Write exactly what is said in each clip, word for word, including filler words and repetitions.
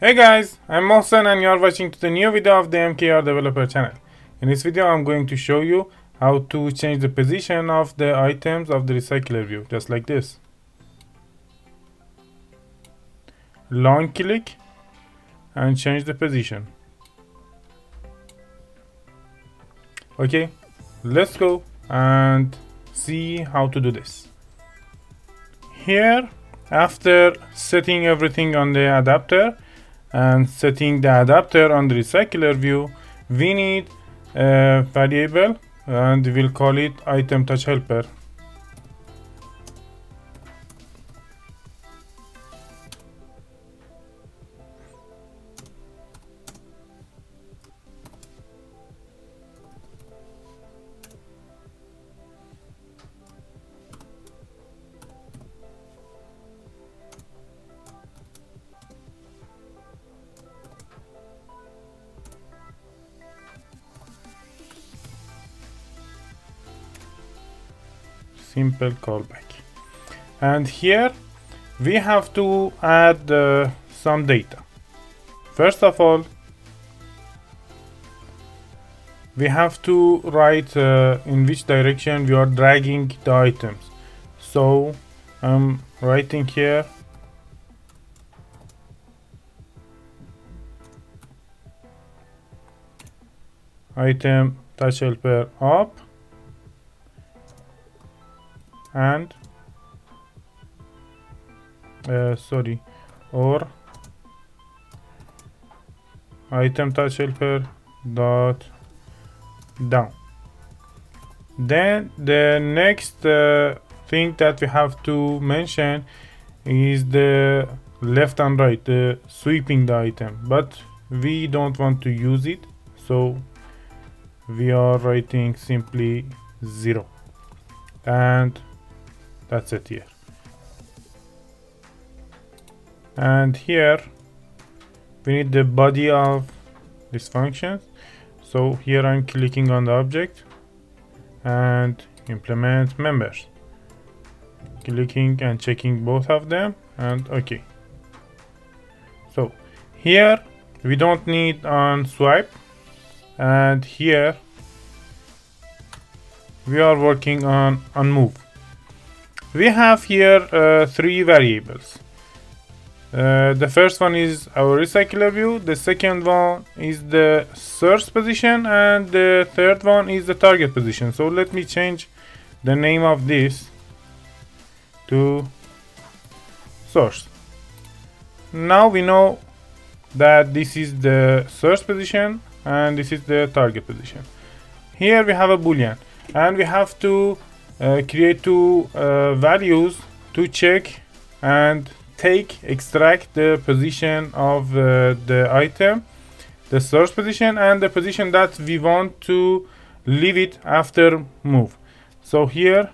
Hey guys, I'm Mohsen and you are watching the new video of the M K R Developer Channel. In this video I'm going to show you how to change the position of the items of the recycler view, just like this. Long click and change the position. Okay, let's go and see how to do this. Here, after setting everything on the adapter and setting the adapter on the recycler view, we need a variable and we'll call it item touch helper. Simple callback. And here we have to add uh, some data. First of all, we have to write uh, in which direction we are dragging the items. So I'm writing here item touch helper up and uh, sorry or item touch helper dot down. Then the next uh, thing that we have to mention is the left and right, the sweeping the item, but we don't want to use it, so we are writing simply zero, and that's it here. And here we need the body of this function. So here I'm clicking on the object and implement members. Clicking and checking both of them and okay. So here we don't need on swipe, and here we are working on on move. We have here uh, three variables. Uh, the first one is our recycler view, the second one is the source position, and the third one is the target position. So let me change the name of this to source. Now we know that this is the source position and this is the target position. Here we have a boolean and we have to Uh, create two uh, values to check and take extract the position of uh, the item, the source position, and the position that we want to leave it after move. So here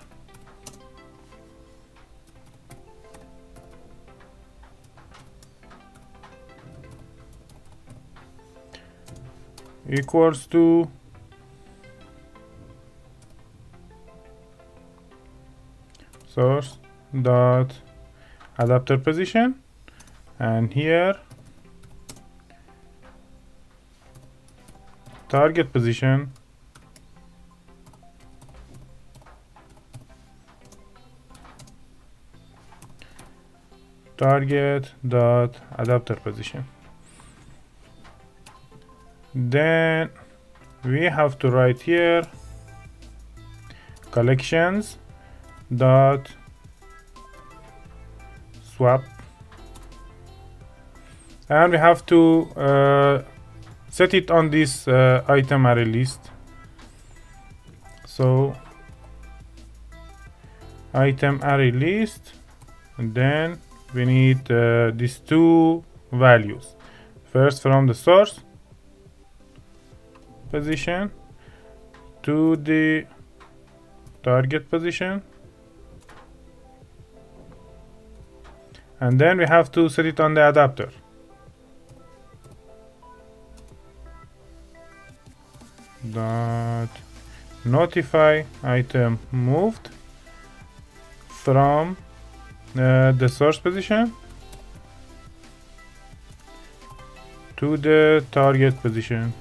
equals to source dot adapter position, and here target position target dot adapter position. Then we have to write here collections dot swap, and we have to uh, set it on this uh, item array list. So item array list, and then we need uh, these two values, first from the source position to the target position, and then we have to set it on the adapter. Dot notify item moved from uh, the source position to the target position.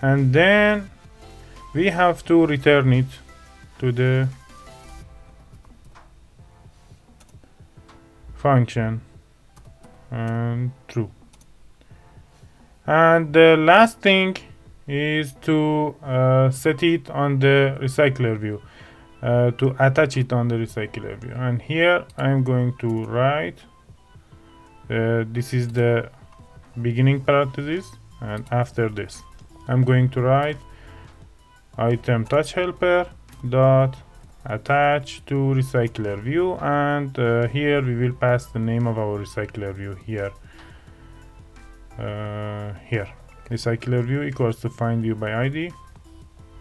And then we have to return it to the function and true. And the last thing is to uh, set it on the recycler view, uh, to attach it on the recycler view. And here I'm going to write uh, this is the beginning parenthesis, and after this I'm going to write item touch helper dot attach to recycler view, and uh, here we will pass the name of our recycler view here. Uh, here recycler view equals to find view by id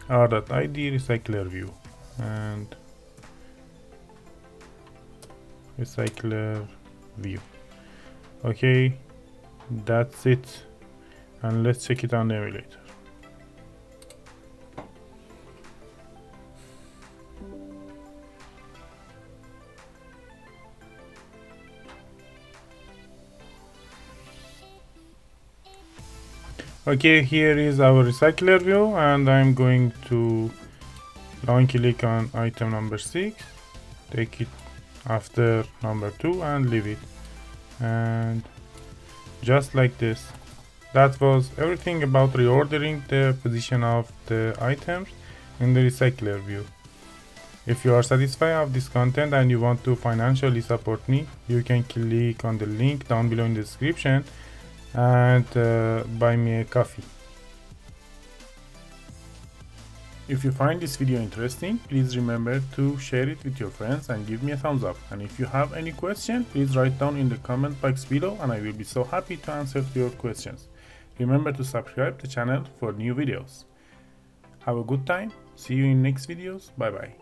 r.id recycler view, and recycler view. Okay, that's it, and let's check it on the emulator. Okay, here is our recycler view, and I'm going to long click on item number six, take it after number two and leave it, and just like this. That was everything about reordering the position of the items in the recycler view. If you are satisfied of this content and you want to financially support me, you can click on the link down below in the description and uh, buy me a coffee. If you find this video interesting, please remember to share it with your friends and give me a thumbs up. And if you have any question, please write down in the comment box below, and I will be so happy to answer to your questions. Remember to subscribe to the channel for new videos. Have a good time. See you in next videos. Bye bye.